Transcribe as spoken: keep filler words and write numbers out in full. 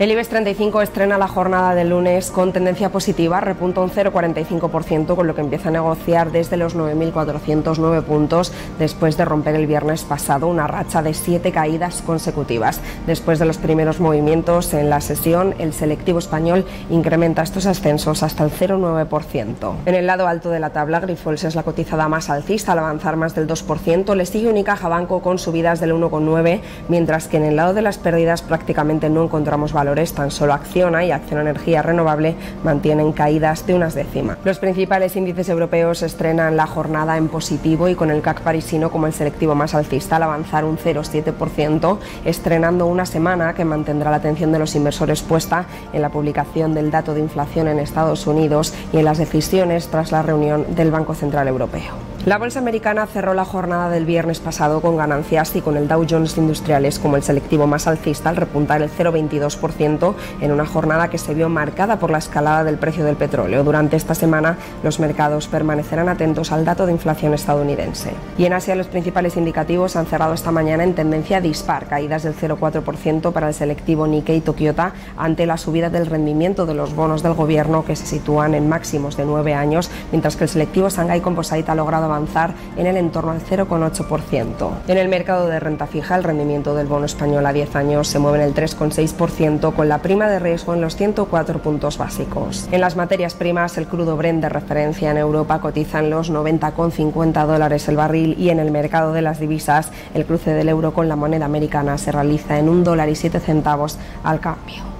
El IBEX treinta y cinco estrena la jornada del lunes con tendencia positiva, repunta un cero coma cuarenta y cinco por ciento, con lo que empieza a negociar desde los nueve mil cuatrocientos nueve puntos, después de romper el viernes pasado una racha de siete caídas consecutivas. Después de los primeros movimientos en la sesión, el selectivo español incrementa estos ascensos hasta el cero coma nueve por ciento. En el lado alto de la tabla, Grifols es la cotizada más alcista al avanzar más del dos por ciento, le sigue Unicaja Banco con subidas del uno coma nueve por ciento, mientras que en el lado de las pérdidas prácticamente no encontramos valor. Tan solo Acciona y Acciona Energía Renovable mantienen caídas de unas décimas. Los principales índices europeos estrenan la jornada en positivo y con el C A C parisino como el selectivo más alcista al avanzar un cero coma siete por ciento, estrenando una semana que mantendrá la atención de los inversores puesta en la publicación del dato de inflación en Estados Unidos y en las decisiones tras la reunión del Banco Central Europeo. La bolsa americana cerró la jornada del viernes pasado con ganancias y con el Dow Jones Industriales como el selectivo más alcista al repuntar el cero coma veintidós por ciento en una jornada que se vio marcada por la escalada del precio del petróleo. Durante esta semana los mercados permanecerán atentos al dato de inflación estadounidense. Y en Asia los principales indicativos han cerrado esta mañana en tendencia dispar, caídas del cero coma cuatro por ciento para el selectivo Nikkei Tokio ante la subida del rendimiento de los bonos del gobierno que se sitúan en máximos de nueve años, mientras que el selectivo Shanghai Composite ha logrado avanzar en el entorno al cero coma ocho por ciento. En el mercado de renta fija, el rendimiento del bono español a diez años se mueve en el tres coma seis por ciento, con la prima de riesgo en los ciento cuatro puntos básicos. En las materias primas, el crudo Brent de referencia en Europa cotiza en los noventa coma cincuenta dólares el barril, y en el mercado de las divisas, el cruce del euro con la moneda americana se realiza en un dólar y siete centavos al cambio.